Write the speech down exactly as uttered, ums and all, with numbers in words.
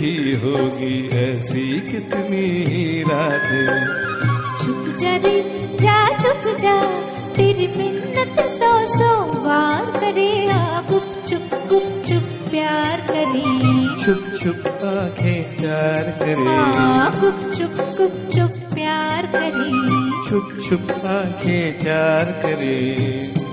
देखी होगी ऐसी कितनी रातें। चुप जा रे जा चुप जा, तेरी मिन्नत सौ सौ बार करे आप चुप चुप चुप प्यार करे, चुप चुप आंखें चार करे गुप चुप गुप चुप प्यार करे, चुप चुप आंखें चार करे।